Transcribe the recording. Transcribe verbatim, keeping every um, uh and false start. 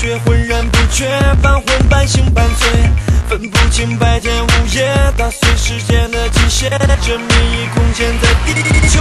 却浑然不觉，半昏半醒半醉，分不清白天午夜，打碎时间的机械，这迷异空间在地球。